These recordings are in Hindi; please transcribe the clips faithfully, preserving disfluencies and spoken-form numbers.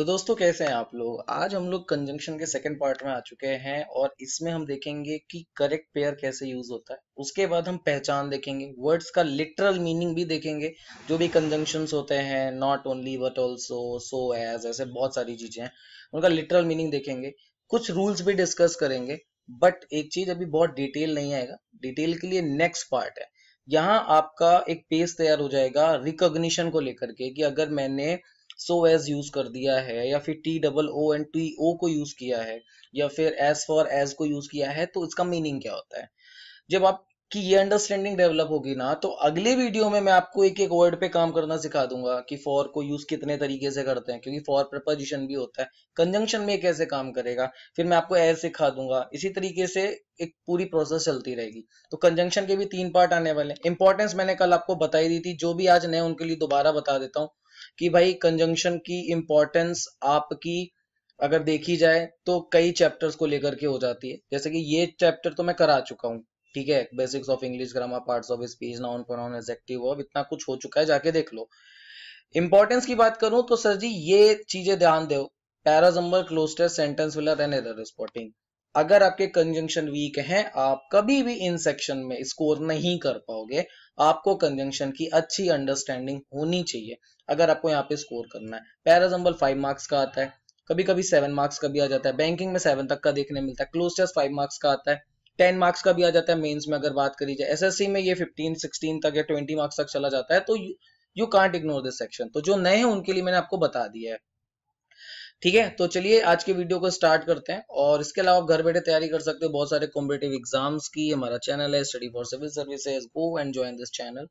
तो दोस्तों कैसे हैं आप लोग। आज हम लोग कंजंक्शन के सेकंड पार्ट में आ चुके हैं और इसमें हम देखेंगे कि करेक्ट पेयर कैसे यूज होता है। उसके बाद हम पहचान देखेंगे, वर्ड्स का लिटरल मीनिंग भी देखेंगे, जो भी कंजंक्शंस होते हैं not only but also, so as, ऐसे बहुत सारी चीजें हैं, उनका लिटरल मीनिंग देखेंगे। कुछ रूल्स भी डिस्कस करेंगे, बट एक चीज अभी बहुत डिटेल नहीं आएगा, डिटेल के लिए नेक्स्ट पार्ट है। यहाँ आपका एक पेज तैयार हो जाएगा रिकॉग्निशन को लेकर के, कि अगर मैंने सो एज यूज कर दिया है या फिर T double O and T O को यूज किया है या फिर एज फॉर एज को यूज किया है तो इसका मीनिंग क्या होता है। जब आपकी ये अंडरस्टैंडिंग डेवलप होगी ना, तो अगले वीडियो में मैं आपको एक एक वर्ड पे काम करना सिखा दूंगा कि फॉर को यूज कितने तरीके से करते हैं, क्योंकि फॉर प्रपोजिशन भी होता है, कंजंक्शन में कैसे काम करेगा, फिर मैं आपको एज सिखा दूंगा। इसी तरीके से एक पूरी प्रोसेस चलती रहेगी। तो कंजंक्शन के भी तीन पार्ट आने वाले हैं। इंपॉर्टेंस मैंने कल आपको बताई दी थी, जो भी आज नए उनके लिए दोबारा बता देता हूँ कि भाई कंजंक्शन की इंपॉर्टेंस आपकी अगर देखी जाए तो कई चैप्टर्स को लेकर के हो जाती है। जैसे कि ये चैप्टर तो मैं करा चुका हूँ, ठीक है, basics of English grammar, parts of speech, noun pronoun, adjective verb, इतना कुछ हो चुका है, जाके देख लो। इंपॉर्टेंस की बात करूं तो सर जी ये चीजें ध्यान दो, parajumble, क्लोस्टर, sentence filler and error spotting. अगर आपके कंजंक्शन वीक हैं, आप कभी भी इन सेक्शन में स्कोर नहीं कर पाओगे। आपको कंजंक्शन की अच्छी अंडरस्टैंडिंग होनी चाहिए अगर आपको यहाँ पे स्कोर करना है। पैराजम्बल फाइव मार्क्स का आता है, कभी कभी सेवन मार्क्स का भी आ जाता है, बैंकिंग में सेवन तक का देखने मिलता है। क्लोस्टर्स फाइव मार्क्स का आता है, टेन मार्क्स का भी आ जाता है मेन्स में अगर बात करी जाए। एसएससी में ये फिफ्टीन सिक्सटीन तक या ट्वेंटी मार्क्स तक चला जाता है। तो you can't ignore this section. तो जो नए हैं उनके लिए मैंने आपको बता दिया है, ठीक है। तो चलिए आज के वीडियो को स्टार्ट करते हैं। और इसके अलावा आप घर बैठे तैयारी कर सकते हो बहुत सारे कॉम्पिटिटिव एग्जाम्स की। हमारा चैनल है study for civil services, go and join this channel.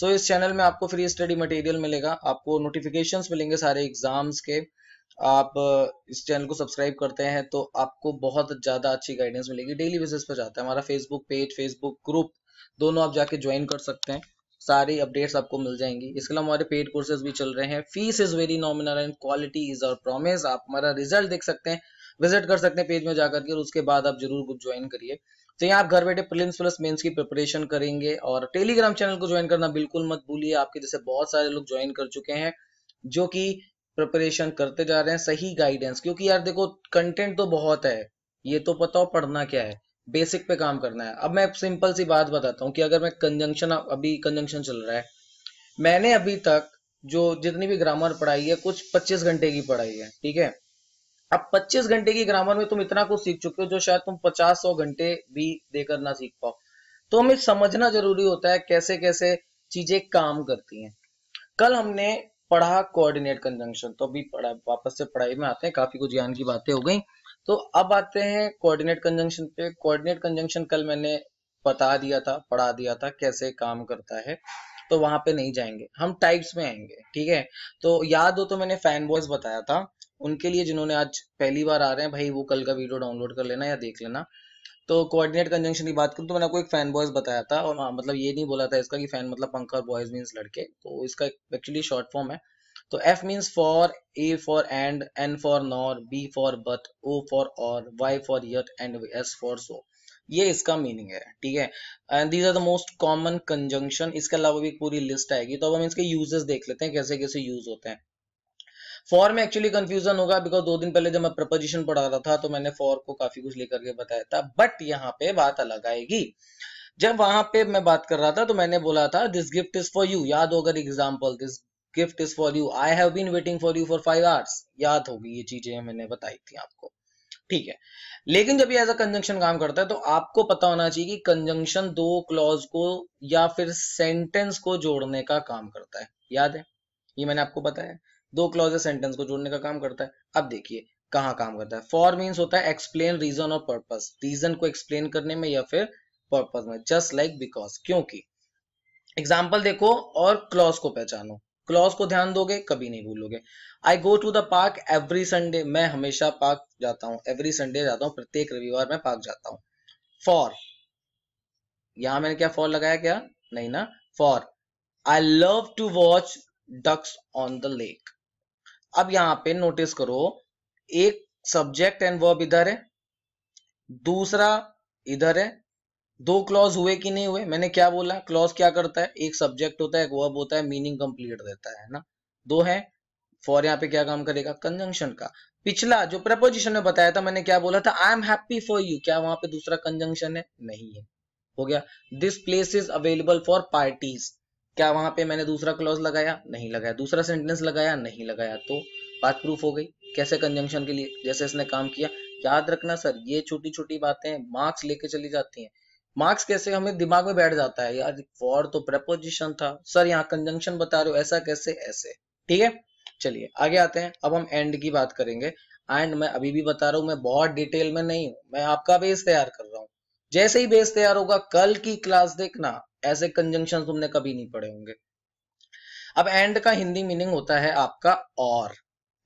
So इस चैनल में आपको फ्री स्टडी मटेरियल मिलेगा, आपको नोटिफिकेशंस मिलेंगे सारे एग्जाम्स के। आप इस चैनल को सब्सक्राइब करते हैं तो आपको बहुत ज्यादा अच्छी गाइडेंस मिलेगी। डेली बेसिस पर जाता है हमारा फेसबुक पेज, फेसबुक ग्रुप, दोनों आप जाके ज्वाइन कर सकते हैं, सारी अपडेट्स आपको मिल जाएंगी। इसके अलावा हमारे पेड कोर्सेज भी चल रहे हैं। Fees is very nominal and quality is our promise. आप हमारा रिजल्ट देख सकते हैं, विजिट कर सकते हैं पेज में जाकर के, और उसके बाद आप जरूर ग्रुप ज्वाइन करिए। तो यहाँ आप घर बैठे प्रीलिम्स प्लस मेंस की प्रिपरेशन करेंगे। और टेलीग्राम चैनल को ज्वाइन करना बिल्कुल मत भूलिए। आपके जैसे बहुत सारे लोग ज्वाइन कर चुके हैं जो कि प्रिपरेशन करते जा रहे हैं, सही गाइडेंस, क्योंकि यार देखो कंटेंट तो बहुत है, ये तो पता हो पढ़ना क्या है, बेसिक पे काम करना है। अब मैं सिंपल सी बात बताता हूँ कि अगर मैं कंजंक्शन, अभी कंजंक्शन चल रहा है, मैंने अभी तक जो जितनी भी ग्रामर पढ़ाई है कुछ पच्चीस घंटे की पढ़ाई है, ठीक है। अब पच्चीस घंटे की ग्रामर में तुम इतना कुछ सीख चुके हो जो शायद तुम पचास सौ घंटे भी देकर ना सीख पाओ। तो हमें समझना जरूरी होता है कैसे कैसे चीजें काम करती हैं। कल हमने पढ़ा कोऑर्डिनेट कंजंक्शन, तो अभी पढ़ा, वापस से पढ़ाई में आते हैं, काफी कुछ ज्ञान की बातें हो गई। तो अब आते हैं कोऑर्डिनेट कंजंक्शन पे। कोऑर्डिनेट कंजंक्शन कल मैंने बता दिया था, पढ़ा दिया था कैसे काम करता है, तो वहां पे नहीं जाएंगे, हम टाइप्स में आएंगे, ठीक है। तो याद हो तो मैंने फैन बॉयज बताया था, उनके लिए जिन्होंने आज पहली बार आ रहे हैं भाई, वो कल का वीडियो डाउनलोड कर लेना या देख लेना। तो कोऑर्डिनेट कंजंक्शन की बात करूँ तो मैंने आपको एक फैन बॉयज बताया था, और हाँ, मतलब ये नहीं बोला था इसका कि फैन मतलब पंखा, बॉयज मीन्स लड़के, तो इसका एक्चुअली शॉर्ट फॉर्म है। तो F means for, A for and, N for nor, B for but, O for or, Y for yet and S for so, ये इसका मीनिंग है, ठीक है। And these are the most common conjunction. इसके अलावा भी पूरी लिस्ट आएगी। तो अब हम इसके यूजेस देख लेते हैं, कैसे कैसे यूज होते हैं। फॉर में एक्चुअली कंफ्यूजन होगा, बिकॉज दो दिन पहले जब मैं प्रपोजिशन पढ़ा रहा था तो मैंने फॉर को काफी कुछ लेकर के बताया था, बट यहाँ पे बात अलग आएगी। जब वहां पे मैं बात कर रहा था तो मैंने बोला था this gift is for you, याद होगा example, this gift is for you, I have been waiting for you for five hours, याद होगी, ये चीजें मैंने बताई थी आपको, ठीक है। लेकिन जब ये एज अ कंजंक्शन काम करता है तो आपको पता होना चाहिए कि कंजंक्शन दो क्लॉज को या फिर सेंटेंस को जोड़ने का काम करता है, याद है, ये मैंने आपको बताया, दो क्लॉज या सेंटेंस को जोड़ने का काम करता है। अब देखिए कहाँ काम करता है। फॉर मीन्स होता है एक्सप्लेन रीजन और पर्पस, रीजन को एक्सप्लेन करने में या फिर पर्पस में, जस्ट लाइक बिकॉज, क्योंकि। एग्जाम्पल देखो और क्लॉज को पहचानो, क्लॉज को ध्यान दोगे कभी नहीं भूलोगे। I go to the park every Sunday, मैं हमेशा पार्क जाता हूँ, एवरी संडे जाता हूँ, प्रत्येक रविवार मैं पार्क जाता हूँ। फॉर, यहां मैंने क्या फॉर लगाया, क्या नहीं ना, for I love to watch ducks on the lake. अब यहाँ पे नोटिस करो, एक सब्जेक्ट एंड वर्ब इधर है, दूसरा इधर है, दो क्लॉज हुए कि नहीं हुए। मैंने क्या बोला, क्लॉज क्या करता है, एक सब्जेक्ट होता है, एक वर्ब होता है, मीनिंग कंप्लीट देता है ना, दो है, फॉर यहाँ पे क्या काम करेगा, कंजंक्शन का। पिछला जो प्रपोजिशन में बताया था मैंने क्या बोला था, I am happy for you, क्या वहां पे दूसरा कंजंक्शन है? नहीं है, हो गया। This place is available for parties, क्या वहां पे मैंने दूसरा क्लॉज लगाया? नहीं लगाया। दूसरा सेंटेंस लगाया? नहीं लगाया। तो बात प्रूफ हो गई। कैसे? कंजंक्शन के लिए जैसे इसने काम किया। याद रखना सर, ये छोटी छोटी बातें मार्क्स लेके चली जाती हैं। मार्क्स कैसे हमें दिमाग में बैठ जाता है, यार फॉर तो प्रेपोजिशन था सर, यहाँ कंजंक्शन बता रहे हो, ऐसा कैसे? ऐसे, ठीक है। चलिए आगे आते हैं। अब हम एंड की बात करेंगे। एंड मैं अभी भी बता रहा हूँ, मैं बहुत डिटेल में नहीं हूँ, मैं आपका बेस तैयार कर रहा हूँ। जैसे ही बेस तैयार होगा, कल की क्लास देखना, ऐसे कंजंक्शन तुमने कभी नहीं पढ़े होंगे। अब एंड का हिंदी मीनिंग होता है आपका और,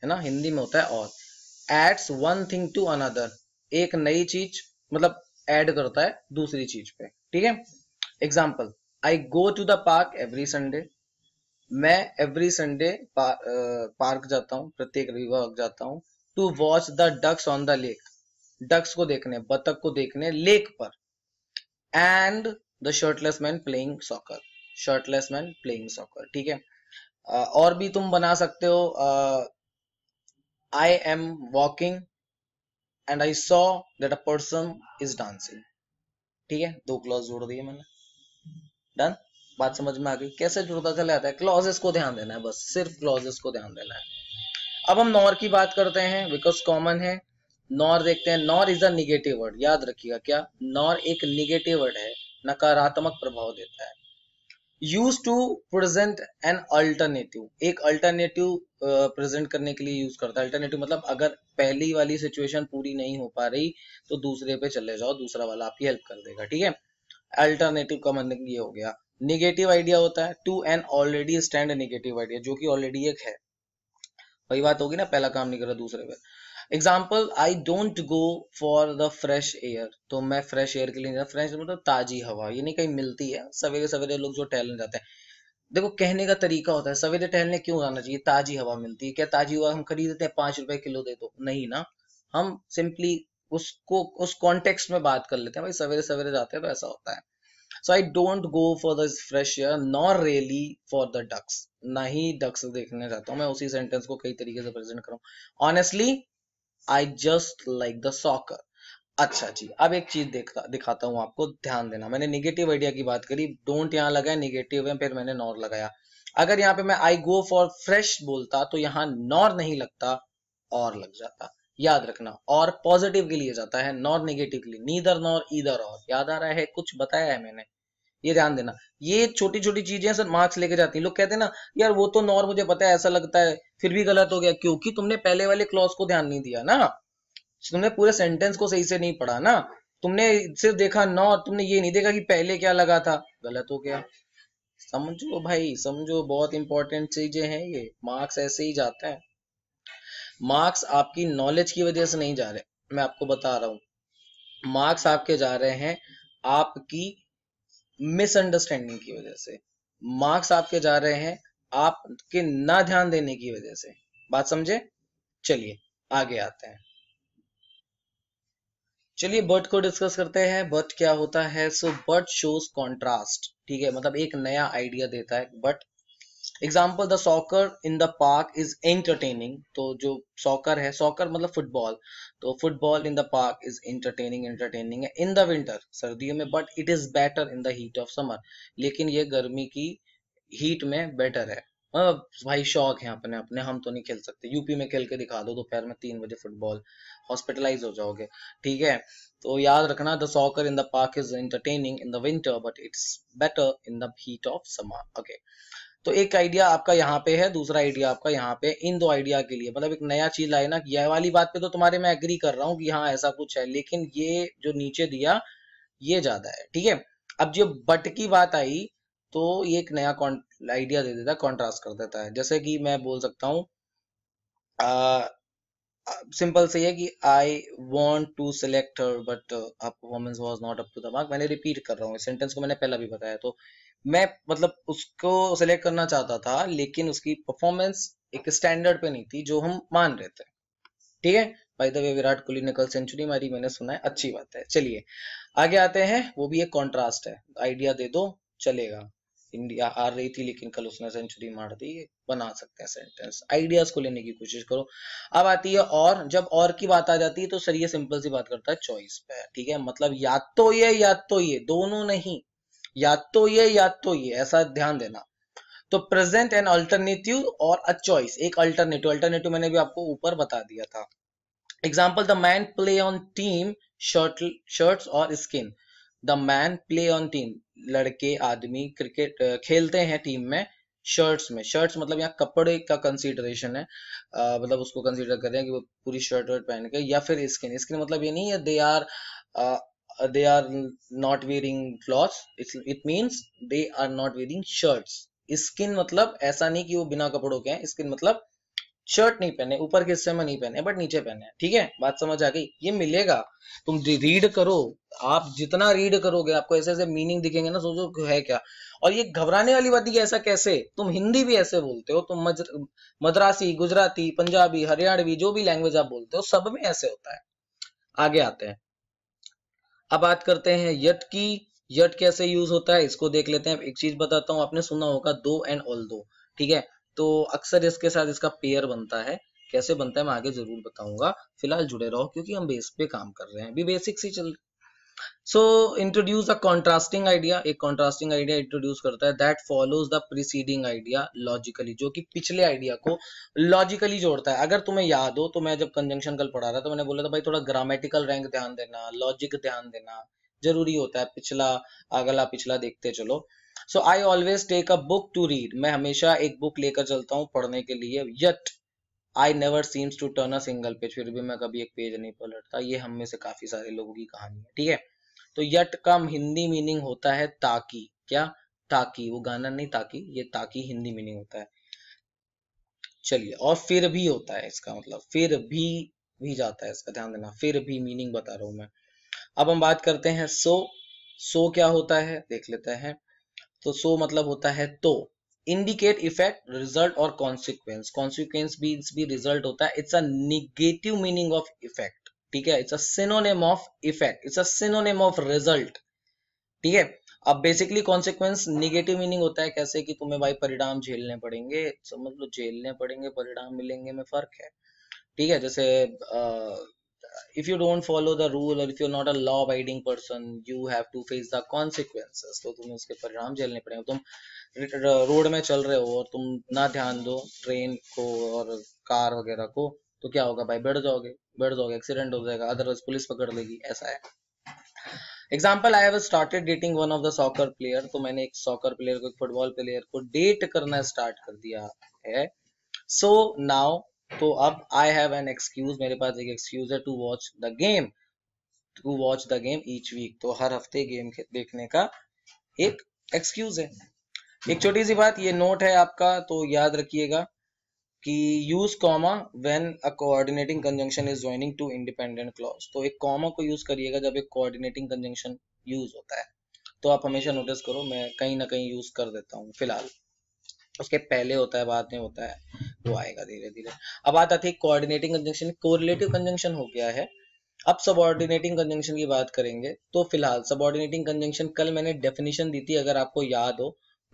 है ना, हिंदी में होता है और। Adds one thing to another, एक नई चीज मतलब ऐड करता है दूसरी चीज पे, ठीक है। Example, I go to the park every Sunday, मैं एवरी संडे पा, पार्क जाता हूँ, प्रत्येक रविवार जाता हूँ। To watch the ducks on the lake, ducks को देखने, बतख को देखने लेक पर। And the shirtless man playing soccer, shirtless man playing soccer, ठीक है। और भी तुम बना सकते हो, I am walking and I saw that a person is dancing, ठीक है। दो क्लॉज जोड़ दिए मैंने, डन। बात समझ में आ गई कैसे जुड़ता चला जाता है। क्लॉजेस को ध्यान देना है बस, सिर्फ क्लॉजेस को ध्यान देना है। अब हम नॉर की बात करते हैं, बिकॉज कॉमन है। नॉर देखते हैं, nor is a negative word, याद रखिएगा क्या, नॉर एक निगेटिव वर्ड है, नकारात्मक प्रभाव देता है। Use to present an alternative, एक अल्टरनेटिव प्रेजेंट करने के लिए यूज करता है। अल्टरनेटिव मतलब अगर पहली वाली सिचुएशन पूरी नहीं हो पा रही तो दूसरे पे चले जाओ, दूसरा वाला आपकी हेल्प कर देगा, ठीक है। अल्टरनेटिव का मतलब ये हो गया। निगेटिव आइडिया होता है to an already stand negative idea, जो कि ऑलरेडी एक है। वही बात होगी ना, पहला काम नहीं करा दूसरे पे। Example, I don't go for the fresh air, तो मैं फ्रेश एयर के लिए नहीं, फ्रेश मतलब ताजी हवा, ये नहीं कहीं मिलती है। सवेरे सवेरे लोग जो टहलने जाते हैं, देखो कहने का तरीका होता है, सवेरे टहलने क्यों जाना चाहिए, ताजी हवा मिलती है। क्या ताजी हवा हम खरीदते हैं, पांच रुपए किलो दे दो, नहीं ना, हम सिंपली उसको उस कॉन्टेक्स्ट में बात कर लेते हैं, भाई सवेरे सवेरे जाते हैं तो ऐसा होता है। So I don't go for the fresh air, nor really for the ducks, ना ही डक्स देखने जाता हूँ मैं। उसी सेंटेंस को कई तरीके से प्रेजेंट करूँ। Honestly I just like the soccer. अच्छा जी, अब एक चीज देखता दिखाता हूँ आपको, ध्यान देना। मैंने निगेटिव आइडिया की बात करी, डोंट यहाँ लगाया निगेटिव है, फिर मैंने नॉर लगाया। अगर यहाँ पे मैं आई गो फॉर फ्रेश बोलता तो यहाँ नॉर नहीं लगता, और लग जाता, याद रखना। और पॉजिटिव के लिए जाता है, नॉर नेगेटिव के लिए, नीदर नॉर ईदर और, याद आ रहा है, कुछ बताया है मैंने, ये ध्यान देना। ये छोटी छोटी चीजें सर मार्क्स लेके जाती हैं। लोग कहते हैं ना, यार वो तो नॉर मुझे पता है, ऐसा लगता है, फिर भी गलत हो गया, क्योंकि तुमने पहले वाले क्लॉज को ध्यान नहीं दिया ना, तुमने पूरे सेंटेंस को सही से नहीं पढ़ा ना, तुमने सिर्फ देखा नॉर, तुमने ये नहीं देखा कि पहले क्या लगा था, गलत हो गया। समझो भाई, समझो, बहुत इंपॉर्टेंट चीजें हैं ये। मार्क्स ऐसे ही जाते हैं, मार्क्स आपकी नॉलेज की वजह से नहीं जा रहे, मैं आपको बता रहा हूं, मार्क्स आपके जा रहे हैं आपकी मिसअंडरस्टैंडिंग की वजह से, मार्क्स आपके जा रहे हैं आपके ना ध्यान देने की वजह से। बात समझे? चलिए आगे आते हैं। चलिए बट को डिस्कस करते हैं। बट क्या होता है? सो बट शोज कॉन्ट्रास्ट, ठीक है, मतलब एक नया आइडिया देता है but. Example, the soccer in the park is entertaining, तो जो सॉकर है, सॉकर मतलब फुटबॉल, तो football in the park is entertaining, entertaining है। इन द विंटर, सर्दियों में, but it is better in the heat of summer, लेकिन ये गर्मी की हीट में बेटर है। मतलब भाई शौक है अपने अपने, हम तो नहीं खेल सकते, यूपी में खेल के दिखा दो दोपहर में तीन बजे फुटबॉल, हॉस्पिटलाइज हो जाओगे, ठीक है। तो याद रखना, the soccer in the park is entertaining in the winter but it's better in the heat of summer. Okay, तो एक आइडिया आपका यहाँ पे है, दूसरा आइडिया आपका यहाँ पे, इन दो आइडिया के लिए मतलब एक नया चीज लाए ना। यह वाली बात पे तो तुम्हारे मैं एग्री कर रहा हूँ कि हाँ ऐसा कुछ है, लेकिन ये जो नीचे दिया ये ज्यादा है, ठीक है। अब जो बट की बात आई तो ये एक नया आइडिया दे देता है, कॉन्ट्रास्ट कर देता है। जैसे कि मैं बोल सकता हूँ सिंपल से ये कि I want to select her but her performance was not up to the mark. मैंने रिपीट कर रहा हूँ, सेंटेंस को मैंने पहला भी बताया। तो मैं मतलब उसको सिलेक्ट करना चाहता था लेकिन उसकी परफॉर्मेंस एक स्टैंडर्ड पे नहीं थी जो हम मान रहे थे, ठीक है। By the way Virat Kohli ने कल सेंचुरी मारी, मैंने सुना है, अच्छी बात है। चलिए आगे आते हैं। वो भी एक कॉन्ट्रास्ट है, आइडिया दे दो चलेगा। इंडिया हार रही थी लेकिन कल उसने सेंचुरी मार दी, बना सकते हैं सेंटेंस। आइडियाज को लेने की कोशिश करो। अब आती है और, जब और की बात आ जाती है तो सर ये सिंपल सी बात करता है चॉइस पे, ठीक है, मतलब या तो ये या तो ये, दोनों नहीं, या तो ये या तो ये, ऐसा ध्यान देना। तो present and alternative or a choice, एक अल्टरनेटिव, अल्टरनेटिव मैंने भी आपको ऊपर बता दिया था। Example, the man play on team shirt shirts or skin, the man play on team, लड़के आदमी क्रिकेट खेलते हैं टीम में, शर्ट्स में, शर्ट्स मतलब यहाँ कपड़े का कंसीडरेशन है, आ, मतलब उसको कंसीडर कर रहे हैं कि वो पूरी शर्ट वर्ट पहन के, या फिर स्किन, स्किन मतलब ये नहीं है they are they are not wearing clothes, it means they are not wearing shirts. Skin मतलब ऐसा नहीं कि वो बिना कपड़ों के हैं, स्किन मतलब शर्ट नहीं पहने, ऊपर के हिस्से में नहीं पहने बट नीचे पहने, ठीक है, बात समझ आ गई। ये मिलेगा, तुम रीड करो, आप जितना रीड करोगे आपको ऐसे ऐसे मीनिंग दिखेंगे ना, सोचो है क्या। और ये घबराने वाली बात है, ऐसा कैसे, तुम हिंदी भी ऐसे बोलते हो, तुम मज, मद्रासी, गुजराती, पंजाबी, हरियाणवी, जो भी लैंग्वेज आप बोलते हो सब में ऐसे होता है। आगे आते हैं, अब बात करते हैं यट की। यट कैसे यूज होता है इसको देख लेते हैं। एक चीज बताता हूँ, आपने सुना होगा दो एंड ऑल दो, ठीक है, तो अक्सर इसके साथ इसका पेयर बनता है, कैसे बनता है मैं आगे जरूर बताऊंगा, फिलहाल जुड़े रहो क्योंकि हम बेस पे काम कर रहे हैं, भी बेसिक से चल। So introduce a contrasting idea, एक कॉन्ट्रास्टिंग आइडिया इंट्रोड्यूस करता है, that follows the preceding idea logically, जो कि पिछले आइडिया को लॉजिकली जोड़ता है। अगर तुम्हें याद हो तो मैं जब कंजंक्शन कल पढ़ा रहा था मैंने बोला था भाई थोड़ा ग्रामेटिकल रैंक ध्यान देना, लॉजिक ध्यान देना जरूरी होता है, पिछला अगला पिछला देखते चलो। So I always take a book to read, मैं हमेशा एक बुक लेकर चलता हूँ पढ़ने के लिए। Yet I never seems to turn a single page, फिर भी मैं कभी एक पेज नहीं पलटता, ये हम में से काफी सारे लोगों की कहानी है, ठीक है। तो यट का हिंदी मीनिंग होता है ताकि, क्या ताकि, वो गाना नहीं ताकि, ये ताकि हिंदी मीनिंग होता है। चलिए, और फिर भी होता है इसका मतलब, फिर भी भी जाता है इसका ध्यान देना, फिर भी मीनिंग बता रहा हूं मैं। अब हम बात करते हैं सो। सो क्या होता है देख लेते हैं। तो सो मतलब होता है तो, इंडिकेट इफेक्ट, रिजल्ट और कॉन्सिक्वेंस, कॉन्सिक्वेंस भी भी रिजल्ट होता है। It's a negative meaning of effect, ठीक है, it's a synonym of effect, it's a synonym of result, ठीक है। अब बेसिकली कॉन्सिक्वेंस नेगेटिव मीनिंग होता है, कैसे कि तुम्हें भाई परिणाम झेलने पड़ेंगे, समझ लो झेलने पड़ेंगे, परिणाम मिलेंगे में फर्क है, ठीक है। जैसे आ, if you don't follow the rule or if you're not a law abiding person you have to face the consequences, तो तुम्हें उसके परिणाम झेलने पड़ेंगे। तुम रोड में चल रहे हो और तुम ना ध्यान दो ट्रेन को और कार वगैरह को, तो क्या होगा भाई, बैठ जाओगे बैठ जाओगे एक्सीडेंट हो जाएगा, अदरवाइज पुलिस पकड़ लेगी, ऐसा है। Example, I have started dating one of the soccer player, तो मैंने एक सॉकर प्लेयर को, एक फुटबॉल प्लेयर को डेट करना स्टार्ट कर दिया है। सो नाउ, तो अब आई हैव एन एक्सक्यूज, मेरे पास एक एक्सक्यूज है, to watch the game, to watch the game each week, तो हर हफ्ते गेम देखने का एक एक्सक्यूज है। एक छोटी सी बात, ये नोट है आपका तो याद रखिएगा कि use comma when a coordinating conjunction is joining two independent clause, तो एक कॉमा को यूज करिएगा जब एक कोऑर्डिनेटिंग कंजंक्शन यूज होता है, तो आप हमेशा नोटिस करो मैं कहीं ना कहीं यूज कर देता हूँ, फिलहाल उसके पहले होता है बाद में होता है, वो आएगा धीरे धीरे। अब बात आती है कोऑर्डिनेटिंग कंजंक्शन, कोरिलेटिव कंजंक्शन हो गया है, अब सबऑर्डिनेटिंग कंजंक्शन की बात करेंगे। तो फिलहाल सबऑर्डिनेटिंग कंजंक्शन कल मैंने डेफिनेशन दी थी, अगर आपको याद हो,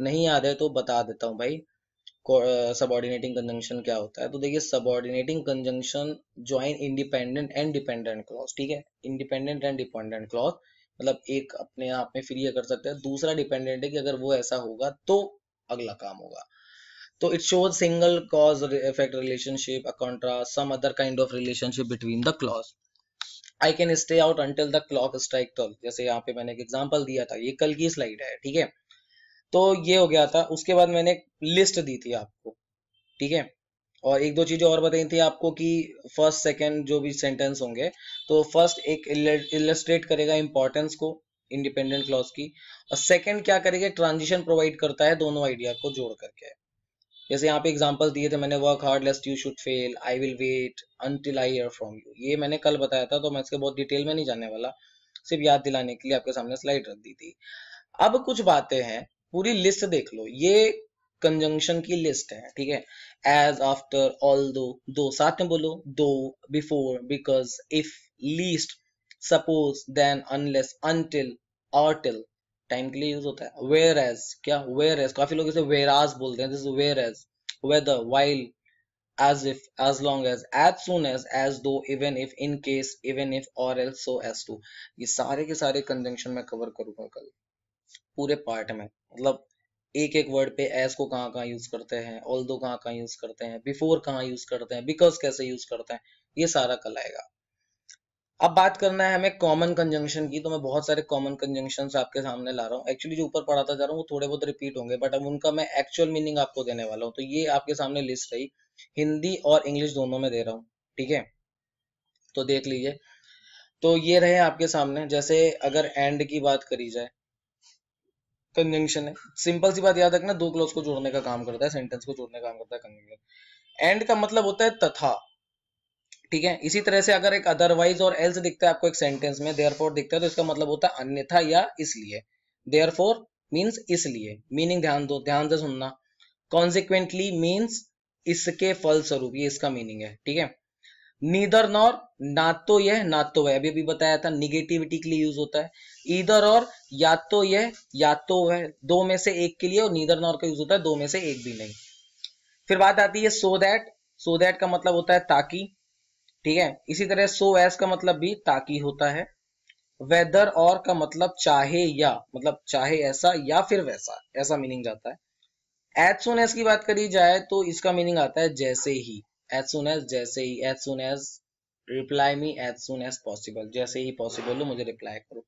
नहीं याद है तो बता देता हूँ भाई सबऑर्डिनेटिंग कंजंक्शन क्या होता है। तो देखिए, subordinating conjunction join independent and dependent clause, ठीक है, इंडिपेंडेंट एंड डिपेंडेंट क्लॉज मतलब एक अपने आप में फिर ये कर सकते हैं, दूसरा डिपेंडेंट है कि अगर वो ऐसा होगा तो अगला काम होगा। तो it shows single cause effect relationship, a contrast, some other kind of relationship between the clause. I can stay out until the clock strike twelve, जैसे यहाँ पे मैंने एक एग्जांपल दिया था, ये कल की स्लाइड है, ठीक है। तो ये हो गया था, उसके बाद मैंने एक लिस्ट दी थी आपको, ठीक है, और एक दो चीजें और बताई थी आपको कि फर्स्ट सेकेंड जो भी सेंटेंस होंगे, तो फर्स्ट एक इलस्ट्रेट करेगा इंपॉर्टेंस को इंडिपेंडेंट क्लॉज की, और सेकेंड क्या करेगा, ट्रांजिशन प्रोवाइड करता है दोनों आइडिया को जोड़ करके। जैसे यहाँ पे एग्जांपल्स दिए थे मैंने, work hard lest you should fail, I will wait until I hear from you, ये मैंने कल बताया था तो मैं इसके बहुत डिटेल में नहीं जाने वाला, सिर्फ याद दिलाने के लिए आपके सामने स्लाइड रख दी थी। अब कुछ बातें हैं, पूरी लिस्ट देख लो, ये कंजंक्शन की लिस्ट है, ठीक है, एज, आफ्टर, ऑल दो, दो साथ में बोलो, though, before, because, if, lest, suppose, then, unless, until, और टिल, टाइम के लिए यूज होता है। वेयर एज, क्या वेयर एज, काफी लोग इसे वेराज बोलते हैं, this is where as, whether, while, as if, as long as, as soon as, as though, even if, in case, even if, or else, so as to, ये सारे के सारे कंजंक्शन मैं कवर करूंगा कल पूरे पार्ट में। मतलब एक एक वर्ड पे as को कहाँ कहाँ यूज करते हैं, although कहाँ कहाँ यूज करते हैं, before कहाँ यूज करते हैं, because कैसे यूज करते हैं, ये सारा कल आएगा। अब बात करना है हमें कॉमन कंजंक्शन की, तो मैं बहुत सारे कॉमन कंजंक्शन आपके सामने ला रहा हूँ। एक्चुअली जो ऊपर पढ़ाता जा रहा हूँ वो थोड़े बहुत रिपीट होंगे, बट अब उनका मैं एक्चुअल मीनिंग आपको देने वाला हूँ। तो ये आपके सामने लिस्ट रही, हिंदी और इंग्लिश दोनों में दे रहा हूँ, ठीक है, तो देख लीजिए। तो ये रहे आपके सामने, जैसे अगर एंड की बात करी जाए, कंजंक्शन है, सिंपल सी बात याद रखना, दो क्लॉज को जोड़ने का काम करता है, सेंटेंस को जोड़ने का काम करता है कंजंक्शन। एंड का मतलब होता है तथा, ठीक है। इसी तरह से अगर एक अदरवाइज और एल्स दिखता है आपको एक सेंटेंस में, देयरफॉर दिखता है, तो इसका मतलब होता है अन्यथा या इसलिए। देयरफॉर मींस इसलिए, मीनिंग ध्यान दो, ध्यान से सुनना। कॉन्सिक्वेंटली मींस इसके फलस्वरूप, ये इसका मीनिंग है, ठीक है। नीदर नॉर, ना तो यह ना तो वह, अभी अभी बताया था निगेटिविटी के लिए यूज होता है। ईदर और, या तो यह या तो वह, दो में से एक के लिए, और नीदर नॉर का यूज होता है दो में से एक भी नहीं। फिर बात आती है सो दैट, सो दैट का मतलब होता है ताकि, ठीक है। इसी तरह सो एस का मतलब भी ताकि होता है। वेदर और का मतलब चाहे या, मतलब चाहे ऐसा या फिर वैसा, ऐसा मीनिंग जाता है। As soon as की बात करी जाए तो इसका मीनिंग आता है जैसे ही, as soon as, जैसे ही, as soon as, reply me as soon as possible, जैसे ही पॉसिबल हो मुझे रिप्लाई करो।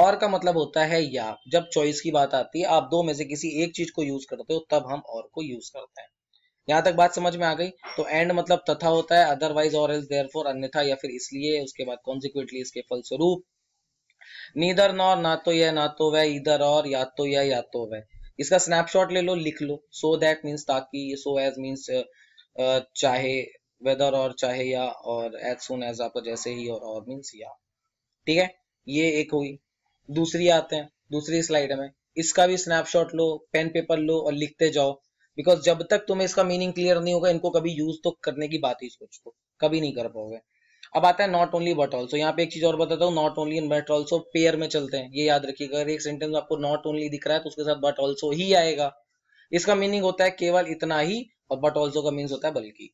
और का मतलब होता है या, जब चॉइस की बात आती है आप दो में से किसी एक चीज को यूज करते हो तब हम और को यूज करते हैं। यहाँ तक बात समझ में आ गई। तो एंड मतलब तथा होता है, अदरवाइज और एल्स देयरफॉर अन्यथा या फिर इसलिए, उसके बाद कॉन्सिक्वेंटली इसके फलस्वरूप, नीदर नॉर ना तो यह ना तो वह, ईदर और या तो यह या तो वह। इसका स्नैपशॉट ले लो, लिख लो। सो दैट मीन्स ताकि, सो एज मीन्स चाहे, वेदर और चाहे या, और एज सुन एज आपका जैसे ही, और और मीन्स या, ठीक है। ये एक हुई। दूसरी आते हैं, दूसरी स्लाइड में, इसका भी स्नैपशॉट लो, पेन पेपर लो और लिखते जाओ, बिकॉज जब तक तुम्हें इसका मीनिंग क्लियर नहीं होगा इनको कभी यूज तो करने की बात ही सोचो, कभी नहीं कर पाओगे। अब आता है नॉट ओनली बट ऑल्सो। यहाँ पे एक चीज और बताता हूँ, not only and but also pair में चलते हैं, ये याद रखिएगा। अगर एक सेंटेंस में आपको नॉट ओनली दिख रहा है तो उसके साथ बट ऑल्सो ही आएगा। इसका मीनिंग होता है केवल इतना ही, और बट ऑल्सो का मीन्स होता है बल्कि।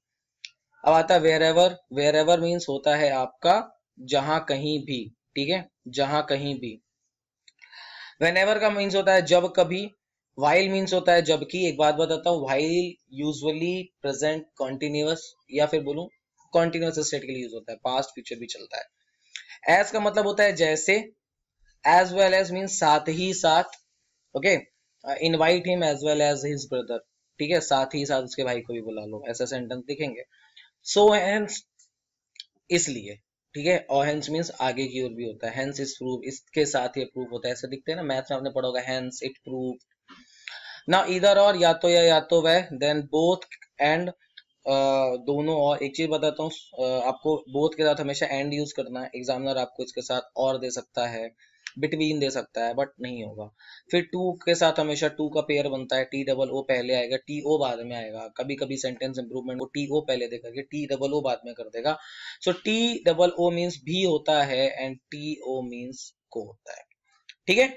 अब आता है wherever, wherever means होता है आपका जहां कहीं भी, ठीक है, जहां कहीं भी। वेन एवर का मीन्स होता है जब कभी। वाइल मीन्स होता है जबकि। एक बात बताता हूँ, वाइल यूजली प्रेजेंट कॉन्टिन्यूअस या फिर बोलूँ कंटिन्यूअस स्टेट के लिए यूज होता है, पास्ट फ्यूचर भी चलता है। एज का मतलब होता है जैसे, एज वेल एज मींस साथ ही साथ, okay. Invite him as well as his brother, ठीक है, साथ ही साथ उसके भाई को भी बुला लो, ऐसा सेंटेंस दिखेंगे। सो हेंस इसलिए, ठीक है, और हेंस मींस आगे की ओर भी होता है। हेंस इज प्रूव, इसके साथ ही प्रूव होता है, ऐसे दिखते हैं ना, मैथ्स में आपने पढ़ा होगा, hence it prove. Now either और, या तो या या तो वह, देन बोथ एंड Uh, दोनों। और एक चीज बताता हूँ, uh, आपको बोथ के साथ हमेशा एंड यूज करना है। एग्जामिनर आपको इसके साथ और दे सकता है, बिटवीन दे सकता है, बट नहीं होगा। फिर टू के साथ हमेशा टू का पेयर बनता है, टी डबल ओ पहले आएगा, टी ओ बाद में आएगा। कभी कभी सेंटेंस इंप्रूवमेंट को टी ओ पहले दे करके टी डबल ओ बाद में कर देगा। So T double O means भी होता है, एंड टी ओ मीन्स को होता है, ठीक है।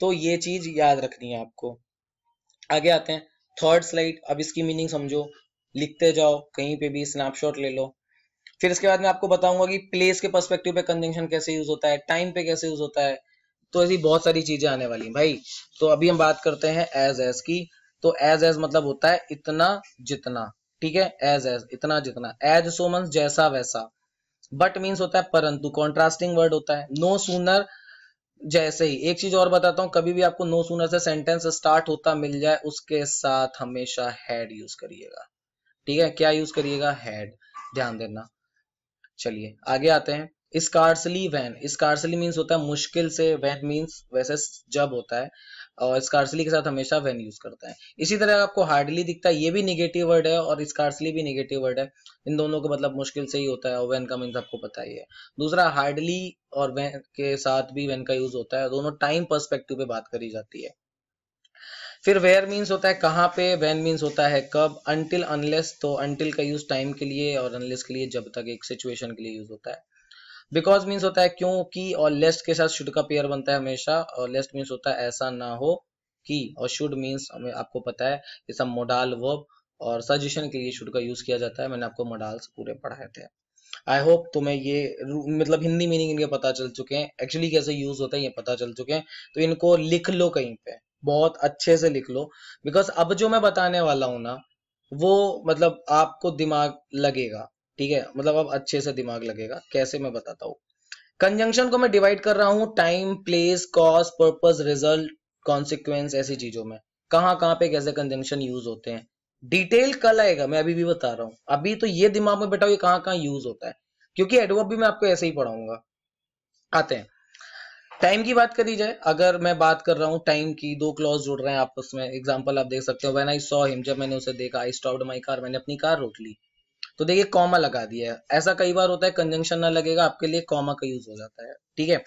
तो ये चीज याद रखनी है आपको। आगे आते हैं थर्ड स्लाइड। अब इसकी मीनिंग समझो, लिखते जाओ, कहीं पे भी स्नैपशॉट ले लो। फिर इसके बाद मैं आपको बताऊंगा कि प्लेस के पर्सपेक्टिव पे कंजंक्शन कैसे यूज होता है, टाइम पे कैसे यूज होता है। तो ऐसी बहुत सारी चीजें आने वाली हैं भाई। तो अभी हम बात करते हैं एज एज की। तो एज एज मतलब होता है इतना जितना, ठीक है, एज एज इतना जितना। एज सो मींस जैसा वैसा। बट मीन्स होता है परंतु, कॉन्ट्रास्टिंग वर्ड होता है। नो सूनर जैसे ही। एक चीज और बताता हूँ, कभी भी आपको नो सूनर से सेंटेंस स्टार्ट होता मिल जाए उसके साथ हमेशा हैड यूज करिएगा, ठीक है। क्या यूज करिएगा? हैड, ध्यान देना। चलिए आगे आते हैं। स्कार्सली वैन, स्कार्सली मीन्स होता है मुश्किल से, वैन मीन्स वैसे जब होता है, और स्कार्सली के साथ हमेशा वैन यूज करता है। इसी तरह आपको हार्डली दिखता है, ये भी निगेटिव वर्ड है और स्कार्सली भी निगेटिव वर्ड है। इन दोनों का मतलब मुश्किल से ही होता है, और वैन का मीन्स आपको पता ही है। दूसरा हार्डली और वैन के साथ भी वैन का यूज होता है, दोनों टाइम पर्सपेक्टिव पे बात करी जाती है। फिर वेयर मीन्स होता है कहाँ पे, वैन मीन्स होता है कब। अनटिल अनलेस, तो अनटिल का यूज टाइम के लिए और अनलेस के लिए जब तक, एक सिचुएशन के लिए यूज होता है। बिकॉज मीन्स होता है क्योंकि, और लेस्ट के साथ शुड का पेयर बनता है हमेशा, और लेस्ट मीन्स होता है ऐसा ना हो कि, और शुड मीन्स हमें आपको पता है ये सब मोडाल वर्ब, और सजेशन के लिए शुड का यूज किया जाता है। मैंने आपको मोडाल्स पूरे पढ़ाए थे। आई होप तुम्हें ये मतलब हिंदी मीनिंग इनके पता चल चुके हैं, एक्चुअली कैसे यूज होता है ये पता चल चुके हैं। तो इनको लिख लो कहीं पे, बहुत अच्छे से लिख लो, बिकॉज अब जो मैं बताने वाला हूँ ना वो मतलब आपको दिमाग लगेगा, ठीक है, मतलब अब अच्छे से दिमाग लगेगा। कैसे मैं बताता हूँ, कंजंक्शन को मैं डिवाइड कर रहा हूँ time, place, cause, purpose, result, consequence, ऐसी चीजों में कहाँ कहाँ पे कैसे कंजंक्शन यूज होते हैं। डिटेल कल आएगा, मैं अभी भी बता रहा हूँ, अभी तो ये दिमाग में बैठाओ ये कहाँ कहाँ यूज होता है, क्योंकि एडवर्ब भी मैं आपको ऐसे ही पढ़ाऊंगा। आते हैं टाइम की बात करी जाए, अगर मैं बात कर रहा हूँ टाइम की, दो क्लॉज जुड़ रहे हैं आपस में। एग्जांपल आप देख सकते हो, व्हेन आई सॉ हिम, जब मैंने उसे देखा, आई स्टॉप्ड माय कार, मैंने अपनी कार रोक ली। तो देखिए कॉमा लगा दिया है, ऐसा कई बार होता है, कंजंक्शन ना लगेगा आपके लिए कॉमा का यूज हो जाता है, ठीक है।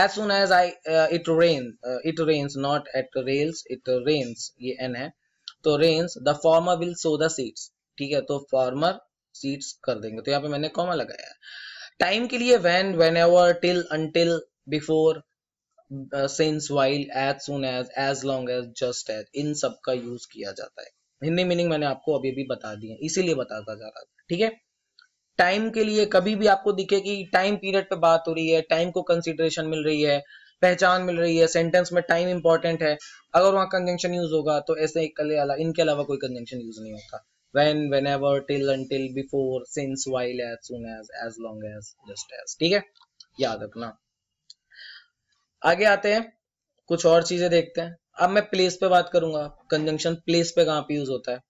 As soon as I it rain, it rains not at rails, it rains, ये एन है तो rains, the farmer will sow the seeds, ठीक है, तो फॉर्मर सीड्स कर देंगे, तो यहाँ पे मैंने कॉमा लगाया है। टाइम के लिए when, whenever, till, until, before, since, while, as soon as, as long as, just as, इन सब का यूज किया जाता है। हिंदी मीनिंग मैंने आपको अभी भी बता दी है, इसीलिए बताता जा रहा था, ठीक है। टाइम के लिए कभी भी आपको दिखे कि टाइम पीरियड पे बात हो रही है, टाइम को कंसिडरेशन मिल रही है, पहचान मिल रही है, सेंटेंस में टाइम इंपॉर्टेंट है, अगर वहां कंजंक्शन यूज होगा तो ऐसे इनके अलावा कोई कंजंक्शन यूज नहीं होता। When, whenever, till, until, before, since, while, as soon as, as long as, just as, ठीक है, याद रखना। आगे आते हैं, कुछ और चीजें देखते हैं। अब मैं प्लेस पे बात करूंगा, कंजंक्शन प्लेस पे कहाँ पे यूज होता है।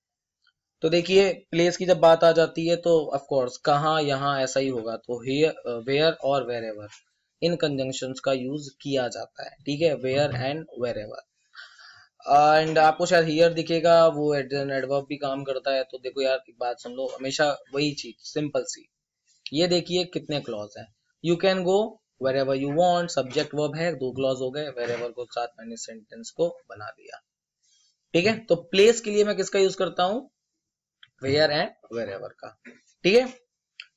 तो देखिए प्लेस की जब बात आ जाती है तो ऑफकोर्स कहाँ, यहाँ, ऐसा ही होगा, तो हियर, वेयर और वेर एवर, इन कंजंक्शंस का यूज किया जाता है, ठीक है, where and wherever. And आपको शायद हियर दिखेगा, वो एडवर्ब भी काम करता है। तो देखो यार एक बात सुन लो, हमेशा वही चीज, सिंपल सी। ये देखिए कितने क्लॉज हैं, you can go wherever you want, subject verb है, दो क्लॉज हो गए, वेर एवर को साथ मैंने सेंटेंस को बना दिया, ठीक है। तो प्लेस के लिए मैं किसका यूज करता हूँ, वेयर एंड वेर एवर का, ठीक है।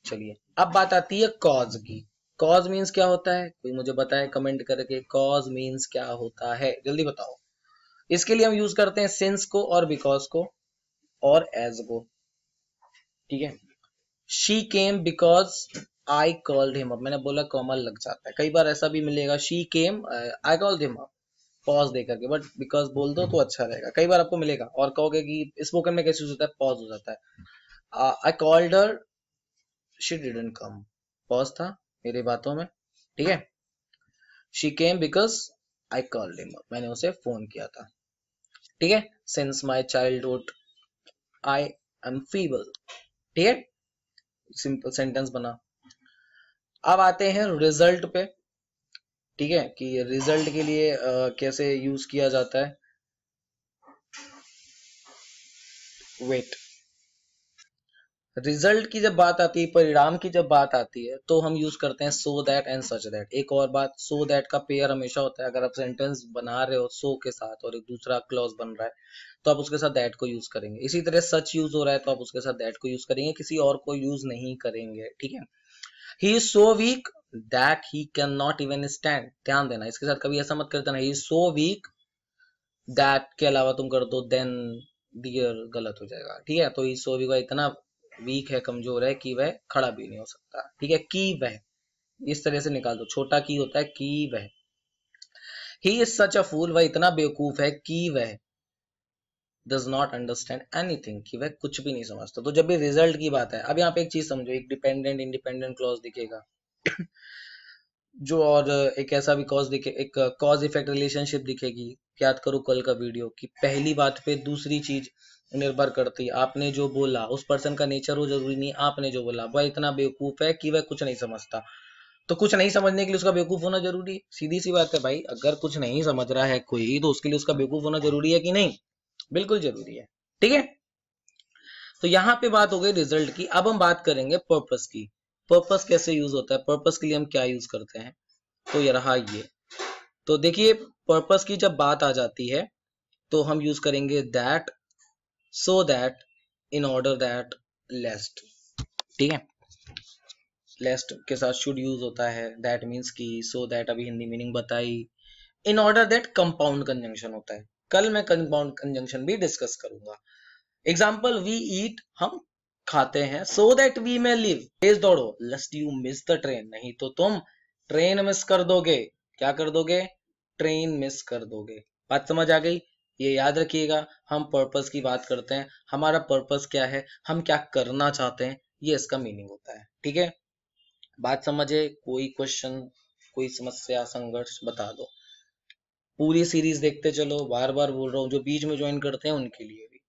चलिए अब बात आती है कॉज की। कॉज मीन्स क्या होता है, कोई मुझे बताए कमेंट करके, कॉज मीन्स क्या होता है, जल्दी बताओ। इसके लिए हम यूज करते हैं सिंस को और बिकॉज को और एज को, ठीक है। She came because I called him up, मैंने बोला कॉमा लग जाता है, कई बार ऐसा भी मिलेगा, she came I called him up, pause दे करके, बट बिकॉज बोल दो तो अच्छा रहेगा, कई बार आपको मिलेगा। और कहोगे कि स्पोकन में कैसे यूज होता है, पॉज हो जाता है, I called her she didn't come, pause था मेरी बातों में, ठीक है। She came because I called him, मैंने उसे फोन किया था, ठीक है। Since my childhood I am feeble, ठीक है, सिंपल सेंटेंस बना। अब आते हैं रिजल्ट पे, ठीक है, कि रिजल्ट के लिए आ, कैसे यूज किया जाता है। वेट, रिजल्ट की जब बात आती है, परिणाम की जब बात आती है, तो हम यूज करते हैं so that and such that. एक और बात, सो दैट का पेयर हमेशा होता है, अगर आप सेंटेंस बना रहे हो सो के साथ और एक दूसरा क्लॉज बन रहा है तो आप उसके साथ दैट को यूज करेंगे। इसी तरह सच यूज हो रहा है तो आप उसके साथ दैट को यूज करेंगे, किसी और को यूज नहीं करेंगे, ठीक है। He is so weak that he can not even stand, ध्यान देना, इसके साथ कभी ऐसा मत करते ना, he is so weak that के अलावा तुम कर दो देन डियर, गलत हो जाएगा, ठीक है। तो ही सो वीक, इतना वीक है, कमजोर है कि वह खड़ा भी नहीं हो सकता, ठीक है, की वह, इस तरह से निकाल दो, छोटा की होता है की वह। ही इज सच अ फूल, वह इतना बेवकूफ है कि वह डज नॉट अंडरस्टैंड एनीथिंग, कि वह कुछ भी नहीं समझता। तो जब भी रिजल्ट की बात है, अब यहाँ पे एक चीज समझो, एक डिपेंडेंट इंडिपेंडेंट क्लॉज दिखेगा जो, और एक ऐसा भी कॉज दिखे, एक कॉज इफेक्ट रिलेशनशिप दिखेगी। याद करो कल का वीडियो की पहली बात पे दूसरी चीज निर्भर करती है, आपने जो बोला, उस पर्सन का नेचर हो, जरूरी नहीं आपने जो बोला। वह इतना बेवकूफ है कि वह कुछ नहीं समझता, तो कुछ नहीं समझने के लिए उसका बेवकूफ होना जरूरी, सीधी सी बात है भाई। अगर कुछ नहीं समझ रहा है कोई तो उसके लिए उसका बेवकूफ होना जरूरी है कि नहीं, बिल्कुल जरूरी है, ठीक है। तो यहाँ पे बात हो गई रिजल्ट की। अब हम बात करेंगे पर्पस की। पर्पस कैसे यूज होता है, पर्पस के लिए हम क्या यूज करते हैं, तो ये रहा ये। तो देखिए पर्पस की जब बात आ जाती है तो हम यूज करेंगे that, so that, in order that, lest, ठीक है, लेस्ट के साथ शुड यूज होता है, दैट मीन्स की, सो दैट अभी हिंदी मीनिंग बताई, in order that compound conjunction होता है। कल मैं कंपाउंड कंजंक्शन भी डिस्कस करूंगा। एग्जाम्पल, वी ईट, हम खाते हैं, so that we may live, तेज दौड़ो, lest you miss the train, नहीं तो तुम ट्रेन मिस कर दोगे। क्या कर दोगे? ट्रेन मिस कर दोगे। बात समझ आ गई? ये याद रखिएगा, हम पर्पस की बात करते हैं, हमारा पर्पस क्या है, हम क्या करना चाहते हैं, ये इसका मीनिंग होता है। ठीक है, बात समझे? कोई क्वेश्चन, कोई समस्या, संघर्ष बता दो। पूरी सीरीज देखते चलो, बार बार बोल रहा हूँ, जो बीच में ज्वाइन करते हैं उनके लिए भी।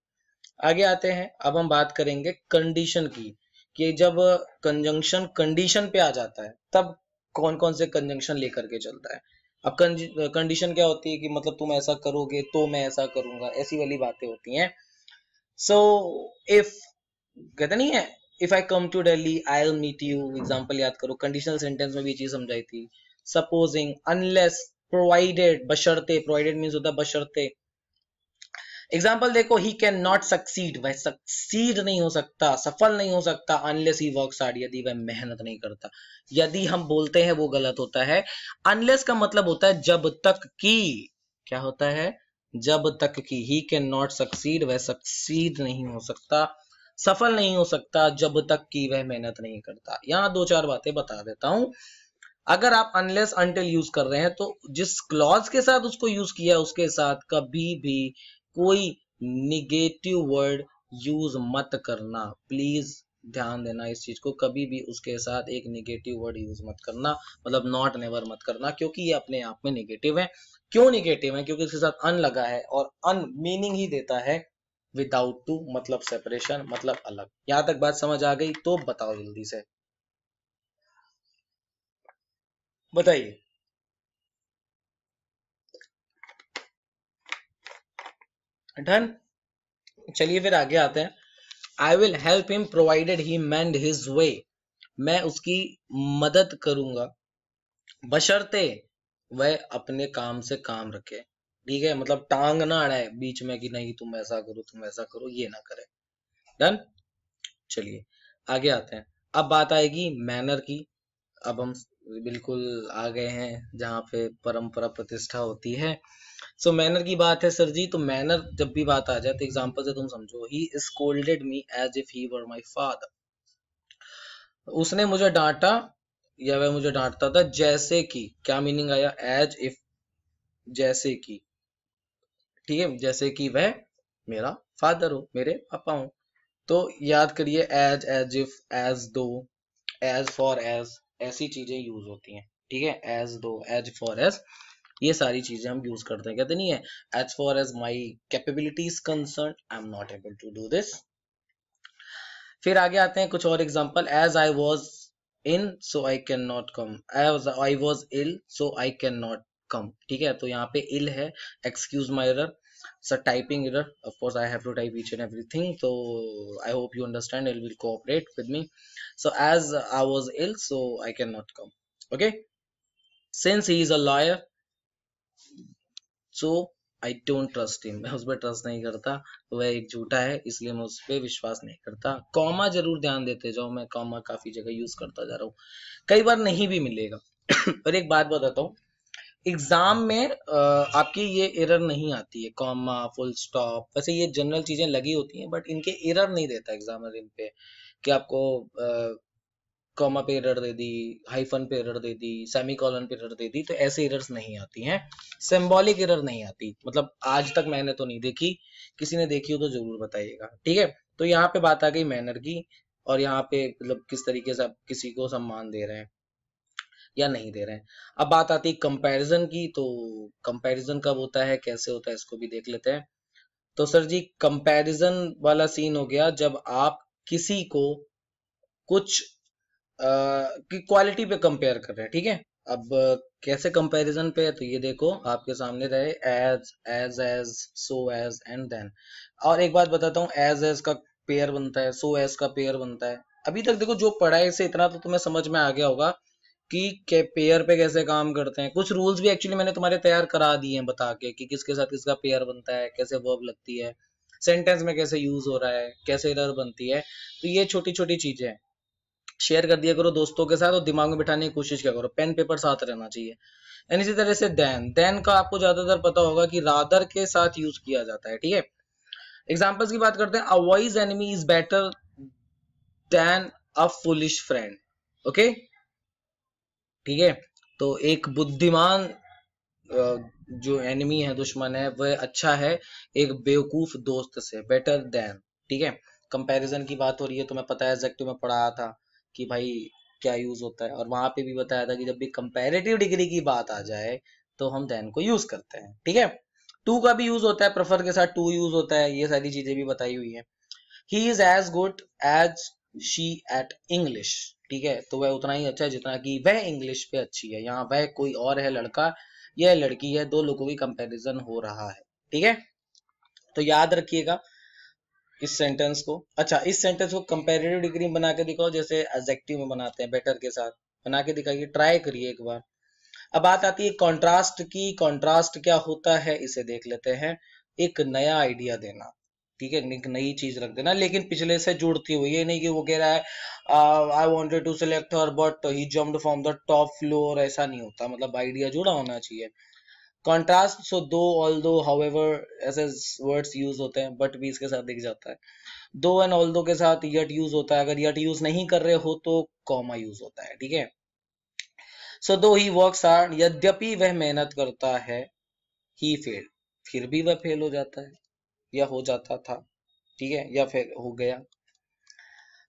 आगे आते हैं, अब हम बात करेंगे कंडीशन की, कि जब कंजंक्शन कंडीशन पे आ जाता है तब कौन कौन से कंजंक्शन लेकर के चलता है। अब कंडीशन क्या होती है कि मतलब तुम ऐसा करोगे तो मैं ऐसा करूंगा, ऐसी वाली बातें होती हैं। सो इफ, कहते नहीं है, if I come to Delhi I will meet you, example याद करो, कंडीशनल सेंटेंस में भी चीज समझाई थी। सपोजिंग, अनलेस, प्रोवाइडेड, बशर्ते, प्रोवाइडेड मीन्स होता है बशर्ते। एग्जाम्पल देखो, ही कैन नॉट सक्सीड, वह सक्सीड नहीं हो सकता, सफल नहीं हो सकता, अनलेस ही वर्क्स हार्ड, यदि वह मेहनत नहीं करता। यदि हम बोलते हैं वो गलत होता है। अनलेस का मतलब होता है जब तक कि, क्या होता है? जब तक कि। ही कैन नॉट सक्सीड, वह सक्सीड नहीं हो सकता, सफल नहीं हो सकता, जब तक कि वह मेहनत नहीं करता। यहाँ दो चार बातें बता देता हूं। अगर आप अनलेस अनटिल यूज कर रहे हैं तो जिस क्लॉज के साथ उसको यूज किया उसके साथ कभी भी कोई निगेटिव वर्ड यूज मत करना, प्लीज ध्यान देना इस चीज को। कभी भी उसके साथ एक निगेटिव वर्ड यूज मत करना, मतलब नॉट, नेवर मत करना, क्योंकि ये अपने आप में निगेटिव है। क्यों निगेटिव है? क्योंकि इसके साथ अन लगा है और अन मीनिंग ही देता है विदाउट टू, मतलब सेपरेशन, मतलब अलग। यहां तक बात समझ आ गई? तो बताओ जल्दी से, बताइए। डन, चलिए फिर आगे आते हैं। I will help him provided he mend his way, मैं उसकी मदद करूंगा बशर्ते वह अपने काम से काम रखे। ठीक है, मतलब टांग ना अड़ाए बीच में कि नहीं तुम ऐसा करो, तुम ऐसा करो, ये ना करे। डन, चलिए आगे आते हैं। अब बात आएगी मैनर की। अब हम बिल्कुल आ गए हैं जहां पे परंपरा, प्रतिष्ठा होती है। सो so, मैनर की बात है सर जी, तो मैनर जब भी बात आ जाए तो एग्जांपल से तुम समझो। He scolded me as if he were my father, उसने मुझे डांटा या वह मुझे डांटता था, जैसे कि, क्या मीनिंग आया? एज इफ, जैसे कि। ठीक है, जैसे कि वह मेरा फादर हो, मेरे पापा हो। तो याद करिए, as, as if, as though, as for as, ऐसी चीजें यूज होती हैं। ठीक है, as though, as for as, ये सारी चीजें हम यूज करते हैं। कहते नहीं है, as for as my capability is concern, I am not able to do this. फिर आगे आते हैं कुछ और example. As I was in so I can not come, as I was ill so I can not come. ठीक है, तो यहाँ पे इल है, excuse my error, sir typing error, of course I have to type each and everything, तो I hope you understand, it will cooperate with me. So as I was ill so I can not come, okay. Since he is a lawyer so I don't trust him, मैं उस पर ट्रस्ट नहीं करता, वह एक झूठा है इसलिए मैं उस पर विश्वास नहीं करता। कॉमा जरूर ध्यान देते जाओ, मैं कॉमा काफी जगह यूज करता जा रहा हूँ, कई बार नहीं भी मिलेगा। पर एक बात बताता हूँ, एग्जाम में आपकी ये एरर नहीं आती है, कॉमा, फुल स्टॉप, वैसे ये जनरल चीजें लगी होती हैं, बट इनके एरर नहीं देता एग्जामर इन पे, कि आपको कॉमा पे एरर दे दी, हाइफन पे एरर दे दी, सेमीकॉलन पे एरर दे दी, तो ऐसे एरर्स नहीं आती हैं। सिंबॉलिक एरर नहीं आती, मतलब आज तक मैंने तो नहीं देखी, किसी ने देखी हो तो जरूर बताइएगा। ठीक है, तो यहाँ पे बात आ गई मैनर की, और यहाँ पे मतलब किस तरीके से आप किसी को सम्मान दे रहे हैं या नहीं दे रहे हैं। अब बात आती है कंपैरिजन की, तो कंपैरिजन कब होता है, कैसे होता है, इसको भी देख लेते हैं। तो सर जी, कंपैरिजन वाला सीन हो गया जब आप किसी को कुछ आ, की क्वालिटी पे कंपेयर कर रहे हैं। ठीक है, अब कैसे कंपैरिजन पे है, तो ये देखो आपके सामने रहे, as, as as, so as and then. और एक बात बताता हूँ, एज एज का पेयर बनता है, सो एज का पेयर बनता है। अभी तक देखो जो पढ़ा है इससे इतना तो तुम्हें समझ में आ गया होगा कि पेयर पे कैसे काम करते हैं। कुछ रूल्स भी एक्चुअली मैंने तुम्हारे तैयार करा दिए हैं बता के, कि किसके साथ किसका पेयर बनता है, कैसे वर्ब लगती है, सेंटेंस में कैसे यूज हो रहा है, कैसे एरर बनती है, तो ये छोटी छोटी चीजें हैं। शेयर कर दिया करो दोस्तों के साथ और दिमाग में बिठाने की कोशिश क्या करो, पेन पेपर साथ रहना चाहिए। एंड इसी तरह से देन देन का आपको ज्यादातर पता होगा कि रादर के साथ यूज किया जाता है। ठीक है, एग्जांपल्स की बात करते हैं। A wise enemy is better than a foolish friend. Okay, ठीक है, तो एक बुद्धिमान जो एनिमी है, दुश्मन है, वह अच्छा है एक बेवकूफ दोस्त से, बेटर देन। ठीक है, कंपैरिजन की बात हो रही है, तो मैं पता है एडजेक्टिव में पढ़ा था कि भाई क्या यूज होता है, और वहां पे भी बताया था कि जब भी कंपैरेटिव डिग्री की बात आ जाए तो हम देन को यूज करते हैं। ठीक है, टू का भी यूज होता है, प्रेफर के साथ टू यूज होता है, ये सारी चीजें भी बताई हुई है। He is as good as she at English. ठीक है, तो वह उतना ही अच्छा है जितना कि वह इंग्लिश पे अच्छी है। यहाँ वह कोई और है, लड़का, यह लड़की है, दो लोगों की कंपैरिजन हो रहा है। ठीक है, तो याद रखिएगा इस सेंटेंस को। अच्छा, इस सेंटेंस को कंपैरेटिव डिग्री में बना के दिखाओ, जैसे एडजेक्टिव में बनाते हैं बेटर के साथ, बना के दिखाइए, ट्राई करिए एक बार। अब बात आती है कॉन्ट्रास्ट की। कॉन्ट्रास्ट क्या होता है इसे देख लेते हैं। एक नया आइडिया देना, ठीक है, एक नई चीज रख देना, लेकिन पिछले से जुड़ती हुई। ये नहीं कि वो कह रहा है I wanted to select her but he jumped from the top floor, ऐसा नहीं होता, मतलब आइडिया जुड़ा होना चाहिए। कॉन्ट्रास्ट, सो दो, ऑल दो, हाउएवर, ऐसे वर्ड्स यूज होते हैं, बट भी इसके साथ दिख जाता है। दो एंड ऑल दो के साथ यट यूज होता है, अगर यट यूज नहीं कर रहे हो तो कॉमा यूज होता है। ठीक है, सो दो ही वर्क्स हार्ड, यद्यपि वह मेहनत करता है, ही फेल, फिर भी वह फेल हो जाता है या हो जाता था। ठीक है, या फिर हो गया।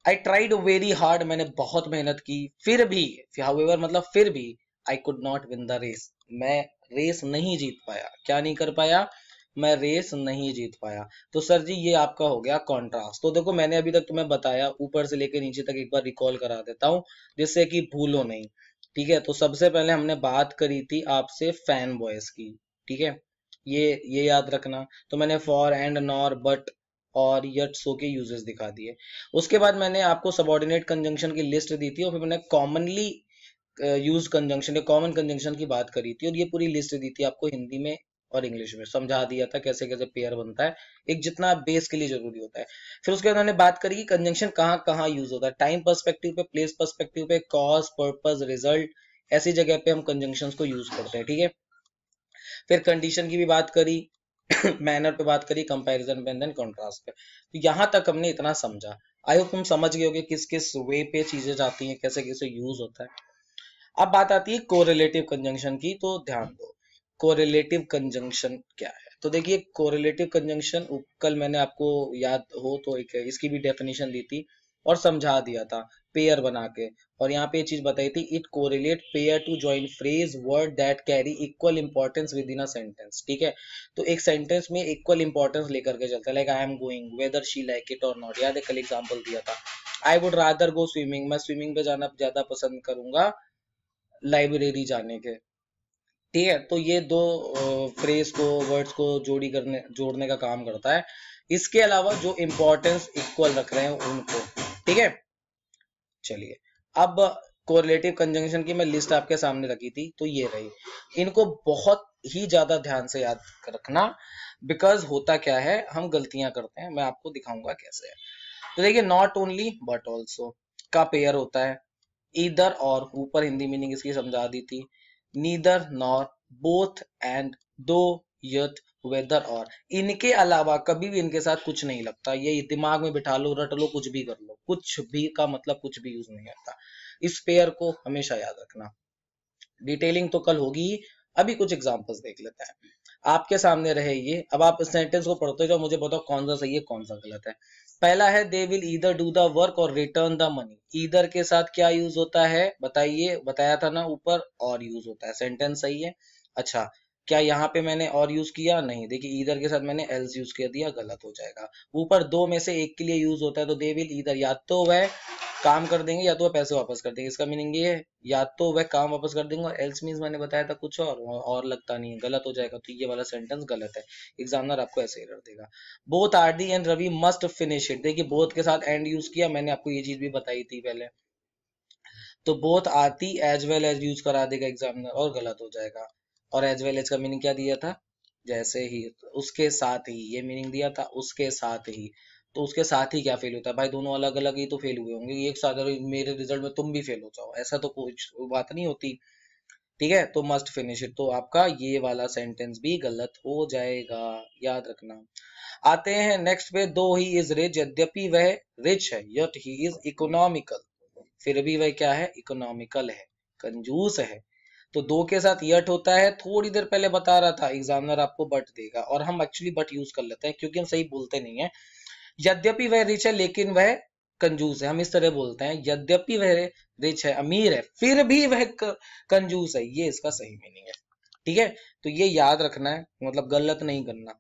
आई ट्राइड वेरी हार्ड, मैंने बहुत मेहनत की, फिर भी, हाउएवर मतलब फिर भी, I could not win the race, मैं रेस नहीं जीत पाया। क्या नहीं कर पाया? मैं रेस नहीं जीत पाया। तो सर जी ये आपका हो गया कॉन्ट्रास्ट। तो देखो मैंने अभी तक तुम्हें बताया, ऊपर से लेकर नीचे तक एक बार रिकॉल करा देता हूं जिससे कि भूलो नहीं। ठीक है, तो सबसे पहले हमने बात करी थी आपसे फैन बॉयज की। ठीक है, ये ये याद रखना। तो मैंने फॉर, एंड, नॉर, बट और यट, सो के यूजेस दिखा दिए। उसके बाद मैंने आपको सबऑर्डिनेट कंजंक्शन की लिस्ट दी थी और फिर मैंने कॉमनली यूज कंजंक्शन या कॉमन कंजंक्शन की बात करी थी, और ये पूरी लिस्ट दी थी आपको हिंदी में और इंग्लिश में, समझा दिया था कैसे कैसे पेयर बनता है, एक जितना बेस के लिए जरूरी होता है। फिर उसके बाद मैंने बात करी कि कंजंक्शन कहाँ कहाँ यूज होता है, टाइम पर्सपेक्टिव पे, प्लेस पर्सपेक्टिव पे, कॉज, पर्पज, रिजल्ट, ऐसी जगह पे हम कंजंक्शन को यूज करते हैं। ठीक है, फिर कंडीशन की भी बात करी, मैनर पे बात करी, कंपैरिजन पे, देन कॉन्ट्रास्ट पे। तो यहाँ तक हमने इतना समझा। आई होप तुम समझ गए होगे किस किस वे पे चीजें जाती हैं, कैसे कैसे यूज होता है। अब बात आती है कोरिलेटिव कंजंक्शन की, तो ध्यान दो कोरिलेटिव कंजंक्शन क्या है। तो देखिए कोरिलेटिव कंजंक्शन, कल मैंने आपको याद हो तो एक इसकी भी डेफिनेशन दी थी और समझा दिया था पेयर बना के, और यहाँ पे चीज बताई थी, it correlate pair to join phrase word that carry equal importance within a sentence. ठीक है, तो एक सेंटेंस में इक्वल इंपॉर्टेंस लेकर के चलता है, like I am going whether she like it और नॉट। याद है कल एग्जांपल दिया था, I would rather go swimming, मैं स्विमिंग पे जाना ज्यादा पसंद करूंगा लाइब्रेरी जाने के। ठीक है, तो ये दो फ्रेज को, वर्ड्स को जोड़ी करने जोड़ने का काम करता है। इसके अलावा जो इंपॉर्टेंस इक्वल रख रहे हैं उनको। ठीक है, चलिए अब कोरिलेटिव कंजंक्शन की मैं लिस्ट आपके सामने रखी थी, तो ये रही। इनको बहुत ही ज्यादा ध्यान से याद रखना, बिकॉज होता क्या है, हम गलतियां करते हैं, मैं आपको दिखाऊंगा कैसे है। तो देखिए नॉट ओनली बट ऑल्सो का पेयर होता है, ईदर और, ऊपर हिंदी मीनिंग इसकी समझा दी थी, नीदर नॉर, बोथ एंड, दो, यथ, वेदर और। इनके अलावा कभी भी इनके साथ कुछ नहीं लगता, ये दिमाग में बिठा लो, रट लो, कुछ भी कर लो, कुछ भी का मतलब कुछ भी यूज नहीं आता। इस पेयर को हमेशा याद रखना। डिटेलिंग तो कल होगी, अभी कुछ एग्जांपल्स देख लेते हैं, आपके सामने रहे ये। अब आप इस सेंटेंस को पढ़ते जाओ, मुझे बताओ कौन सा सही है कौन सा गलत है। पहला है they will either do the work और रिटर्न द मनी। ईदर के साथ क्या यूज होता है बताइए, बताया था ना ऊपर, और यूज होता है। सेंटेंस सही है। अच्छा, क्या यहाँ पे मैंने और यूज किया? नहीं, देखिए ईदर के साथ मैंने एल्स यूज कर दिया, गलत हो जाएगा। ऊपर दो में से एक के लिए यूज होता है, तो दे विल ईदर, या तो वह काम कर देंगे या तो वह पैसे वापस कर देंगे। इसका मीनिंग ये है, या तो वह काम वापस कर देंगे, और एल्स मीन्स मैंने बताया था कुछ और, और लगता नहीं है, गलत हो जाएगा। तो ये वाला सेंटेंस गलत है, एग्जामिनर आपको ऐसे एरर देगा। Both RD and Ravi must finish it, देखिए बोथ के साथ एंड यूज किया, मैंने आपको ये चीज भी बताई थी पहले, तो बोथ आती एज वेल एज यूज करा देगा एग्जामिनर और गलत हो जाएगा। और एज वेल एज का मीनिंग क्या दिया था, जैसे ही, उसके साथ ही, ये मीनिंग दिया था, उसके साथ ही। तो उसके साथ ही क्या फेल होता है भाई, दोनों अलग अलग ही तो फेल हुए होंगे, एक साथ मेरे रिजल्ट में तुम भी फेल हो जाओ, ऐसा तो कुछ बात नहीं होती। ठीक है, तो मस्ट फिनिश इट, तो आपका ये वाला सेंटेंस भी गलत हो जाएगा, याद रखना। आते हैं नेक्स्ट पे, दो ही इज रिच, यद्यपि वह रिच है, यट ही इज इकोनॉमिकल, फिर भी वह क्या है, इकोनॉमिकल है, कंजूस है। तो दो के साथ यट होता है, थोड़ी देर पहले बता रहा था एग्जामिनर आपको बट देगा, और हम एक्चुअली बट यूज कर लेते हैं क्योंकि हम सही बोलते नहीं है। यद्यपि वह रिच है लेकिन वह कंजूस है, हम इस तरह बोलते हैं, यद्यपि वह रिच है, अमीर है, फिर भी वह कंजूस है, ये इसका सही मीनिंग है। ठीक है, तो ये याद रखना है, मतलब गलत नहीं करना।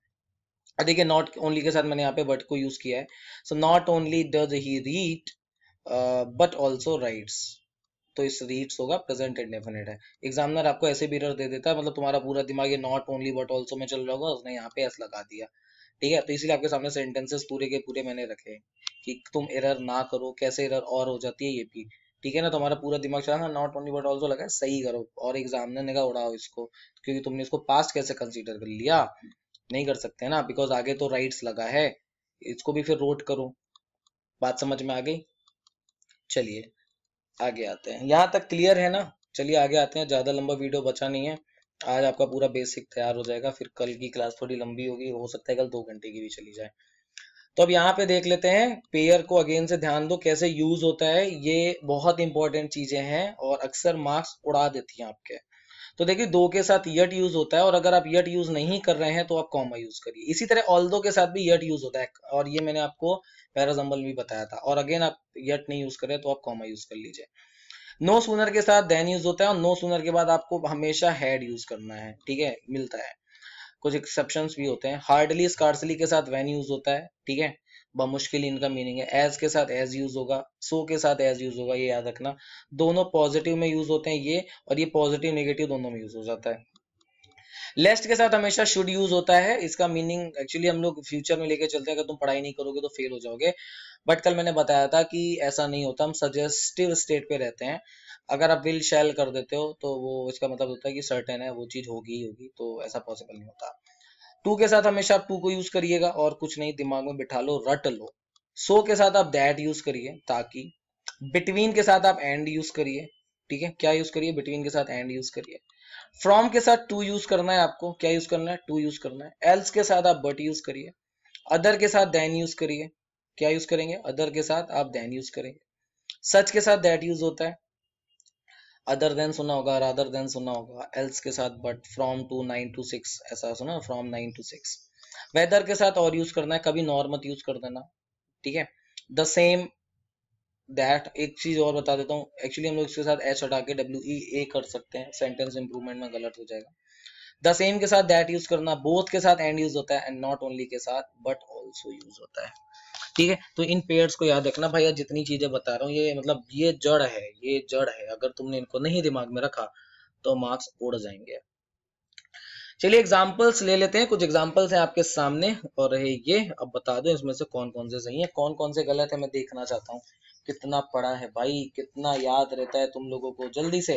देखिए नॉट ओनली के साथ मैंने यहाँ पे बट को यूज किया है, so not only does he read but also writes, तो इस रीड्स होगा प्रेजेंट इंडेफिनिट है। एग्जामिनर आपको ऐसे भी एरर दे देता है, मतलब तुम्हारा पूरा दिमाग ये नॉट ओनली बट ऑल्सो में चल रहा होगा, उसने यहाँ पे एस लगा दिया। ठीक है, तो इसलिए आपके सामने सेंटेंसेस पूरे के पूरे मैंने रखे हैं कि तुम एरर ना करो, कैसे एरर और हो जाती है ये भी। ठीक है ना, तो हमारा पूरा दिमाग चला, नॉट ओनली बट ऑल्सो लगा, सही करो, और एग्जामिनर ने कहा उड़ाओ इसको, क्योंकि तुमने इसको पास्ट कैसे कंसीडर कर लिया, नहीं कर सकते ना, बिकॉज आगे तो राइट्स लगा है, इसको भी फिर रोट करो। बात समझ में आ गई, चलिए आगे आते हैं, यहाँ तक क्लियर है ना। चलिए आगे आते हैं, ज्यादा लंबा वीडियो बचा नहीं है, आज आपका पूरा बेसिक तैयार हो जाएगा, फिर कल की क्लास थोड़ी लंबी होगी, हो सकता है कल दो घंटे की भी चली जाए। तो अब यहाँ पे देख लेते हैं, पेयर को अगेन से ध्यान दो कैसे यूज होता है, ये बहुत इंपॉर्टेंट चीजें हैं और अक्सर मार्क्स उड़ा देती हैं आपके। तो देखिए दो के साथ यट यूज होता है, और अगर आप यट यूज नहीं कर रहे हैं तो आप कॉमा यूज करिए। इसी तरह ऑल दो के साथ भी यट यूज होता है, और ये मैंने आपको पैराजम्बल भी बताया था, और अगेन आप यट नहीं यूज करें तो आप कॉमा यूज कर लीजिए। नो सूनर के साथ देन यूज होता है, और नो सूनर के बाद आपको हमेशा हैड यूज करना है। ठीक है, मिलता है, कुछ एक्सेप्शंस भी होते हैं। हार्डली स्कार्सली के साथ वैन यूज होता है, ठीक है, बमुश्किल इनका मीनिंग है। एज के साथ एज यूज होगा, सो के साथ एज यूज होगा, ये याद रखना। दोनों पॉजिटिव में यूज होते हैं ये, और ये पॉजिटिव नेगेटिव दोनों में यूज हो जाता है। लेस्ट के साथ हमेशा शुड यूज होता है, इसका मीनिंग एक्चुअली हम लोग फ्यूचर में लेके चलते हैं, अगर तुम पढ़ाई नहीं करोगे तो फेल हो जाओगे, बट कल मैंने बताया था कि ऐसा नहीं होता, हम सजेस्टिव स्टेट पे रहते हैं। अगर आप विल शैल कर देते हो तो वो इसका मतलब होता है कि सर्टेन है, वो चीज होगी ही होगी, तो ऐसा पॉसिबल नहीं होता। टू के साथ हमेशा आप टू को यूज करिएगा, और कुछ नहीं दिमाग में बिठा लो, रट लो। सो के साथ आप दैट यूज करिए, ताकि बिटवीन के साथ आप एंड यूज करिए। ठीक है, क्या यूज करिए, बिटवीन के साथ एंड यूज करिए। फ्रॉम के साथ टू यूज करना है आपको, क्या यूज करना है, टू यूज करना है। एल्स के साथ आप बट यूज करिए। अदर के साथ देन यूज करिए, क्या यूज करेंगे, अदर के साथ आप देन यूज करेंगे। सच के साथ दैट यूज होता है, अदर देन सुना होगा, रादर देन सुना होगा। एल्स के साथ but, from to, nine to six, ऐसा सुना, from nine to six. Whether के साथ और यूज करना है, कभी नॉर मत यूज कर देना। ठीक है, द सेम, दैट। एक चीज और बता देता हूँ, एक्चुअली हम लोग इसके साथ एच हटा के डब्ल्यू ई ए कर सकते हैं, सेंटेंस इंप्रूवमेंट में गलत हो जाएगा। द सेम के साथ दैट यूज करना, बोथ के साथ एंड यूज होता है, एंड नॉट ओनली के साथ बट ऑल्सो यूज होता है। ठीक है, तो इन पेयर्स को याद रखना भैया, जितनी चीजें बता रहा हूँ ये मतलब ये जड़ है, ये जड़ है, अगर तुमने इनको नहीं दिमाग में रखा तो मार्क्स उड़ जाएंगे। चलिए एग्जाम्पल्स ले लेते हैं, कुछ एग्जाम्पल्स हैं आपके सामने, और रहे ये, अब बता दो इसमें से कौन कौन से सही है, कौन कौन से गलत है, मैं देखना चाहता हूँ। कितना पढ़ा है भाई, कितना याद रहता है तुम लोगों को, जल्दी से।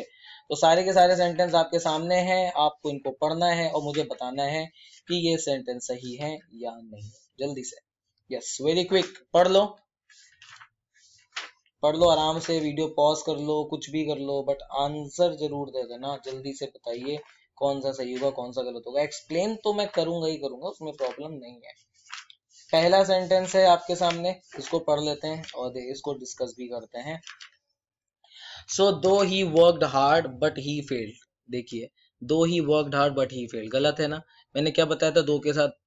तो सारे के सारे सेंटेंस आपके सामने हैं, आपको इनको पढ़ना है और मुझे बताना है कि ये सेंटेंस सही है या नहीं, जल्दी से। यस, वेरी क्विक, पढ़ लो पढ़ लो आराम से, वीडियो पॉज कर लो, कुछ भी कर लो, बट आंसर जरूर दे देना। जल्दी से बताइए कौन सा सही होगा, कौन सा गलत होगा। एक्सप्लेन तो मैं करूंगा ही करूंगा, उसमें प्रॉब्लम नहीं है। पहला सेंटेंस है आपके सामने, इसको पढ़ लेते हैं और इसको डिस्कस भी करते हैं। So though he worked hard but he failed, देखिए though he worked hard but he failed, गलत है ना। मैंने क्या बताया था, दो के साथ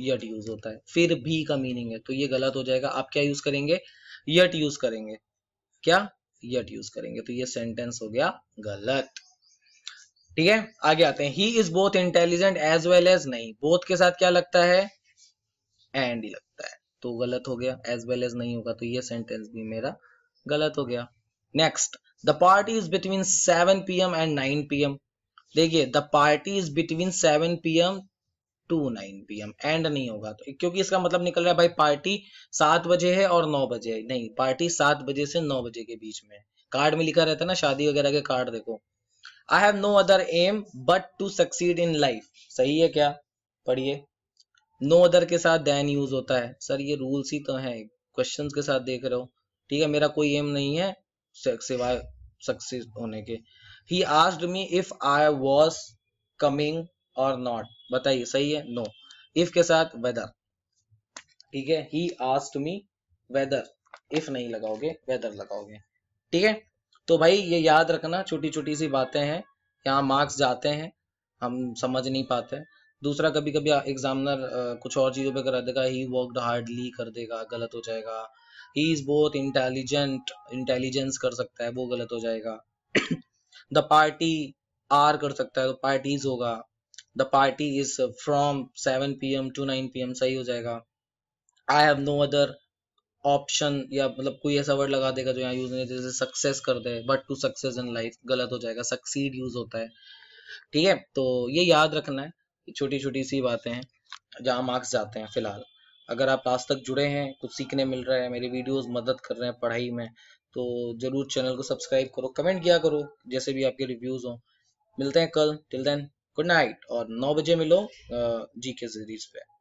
यट यूज होता है, फिर भी का मीनिंग है, तो ये गलत हो जाएगा। आप क्या यूज करेंगे, यट यूज करेंगे, क्या यट यूज करेंगे, तो ये सेंटेंस हो गया गलत। ठीक है, आगे आते हैं। He is both intelligent as well as, नहीं, बोथ के साथ क्या लगता है, एंड ही लगता है, तो गलत हो गया। एज वेल एज नहीं होगा, तो ये सेंटेंस भी मेरा गलत हो गया। Next, the party is between seven PM and nine PM, देखिए the party is between seven PM to nine PM, and नहीं होगा, तो क्योंकि इसका मतलब निकल रहा है भाई पार्टी सात बजे है और नौ बजे है, नहीं, पार्टी सात बजे से नौ बजे के बीच में, कार्ड में लिखा रहता है ना शादी वगैरह के कार्ड, देखो। I have no other aim but to succeed in life, सही है क्या, पढ़िए। नो अदर के साथ देन यूज होता है। सर ये रूल्स ही तो है, क्वेश्चंस के साथ देख रहे हो, ठीक है। मेरा कोई एम नहीं है सिवाय सक्सेस होने के। He asked me if I was coming और नॉट, बताइए सही है नो no. इफ के साथ वेदर, ठीक है। He asked me whether, if नहीं लगाओगे वेदर लगाओगे, ठीक है। तो भाई ये याद रखना, छोटी छोटी सी बातें हैं, यहाँ मार्क्स जाते हैं, हम समझ नहीं पाते। दूसरा कभी कभी एग्जामिनर कुछ और चीजों पे करा देगा, ही वर्कड हार्डली कर देगा, गलत हो जाएगा। He is both intelligent, intelligence कर सकता है, वो गलत हो जाएगा। द पार्टी आर कर सकता है तो पार्टीज होगा। The party is from seven P M to nine P M सही हो जाएगा। I have no other option, या मतलब कोई ऐसा वर्ड लगा देगा जो यहाँ यूज नहीं, जैसे सक्सेस कर दे, but to success in life गलत हो जाएगा, सक्सीड यूज होता है, ठीक है। तो ये याद रखना है, छोटी छोटी सी बातें हैं जहाँ मार्क्स जाते हैं। फिलहाल अगर आप आज तक जुड़े हैं, कुछ सीखने मिल रहा है, मेरी वीडियोस मदद कर रहे हैं पढ़ाई में, तो जरूर चैनल को सब्सक्राइब करो, कमेंट किया करो, जैसे भी आपके रिव्यूज हो। मिलते हैं कल, टिल देन गुड नाइट। और नौ बजे मिलो जी के सीरीज पे।